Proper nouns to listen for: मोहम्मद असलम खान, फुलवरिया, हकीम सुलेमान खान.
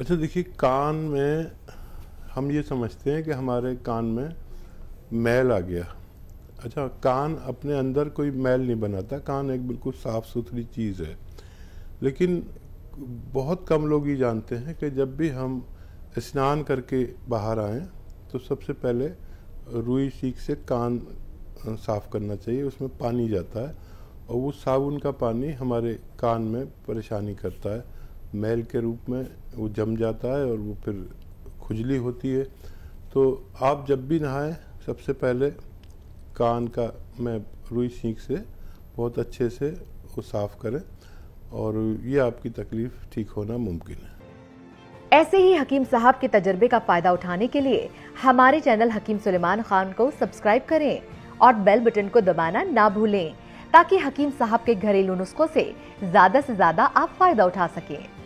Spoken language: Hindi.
अच्छा देखिए, कान में हम ये समझते हैं कि हमारे कान में मैल आ गया। अच्छा, कान अपने अंदर कोई मैल नहीं बनाता, कान एक बिल्कुल साफ़ सुथरी चीज़ है। लेकिन बहुत कम लोग ये जानते हैं कि जब भी हम स्नान करके बाहर आएँ तो सबसे पहले रुई सीख से कान साफ़ करना चाहिए। उसमें पानी जाता है और वो साबुन का पानी हमारे कान में परेशानी करता है, मैल के रूप में वो जम जाता है और वो फिर खुजली होती है। तो आप जब भी नहाएं सबसे पहले कान का में रुई सीख से बहुत अच्छे से वो साफ़ करें और ये आपकी तकलीफ़ ठीक होना मुमकिन है। ऐसे ही हकीम साहब के तजर्बे का फ़ायदा उठाने के लिए हमारे चैनल हकीम सुलेमान खान को सब्सक्राइब करें और बेल बटन को दबाना ना भूलें ताकि हकीम साहब के घरेलू नुस्खों से ज़्यादा आप फ़ायदा उठा सकें।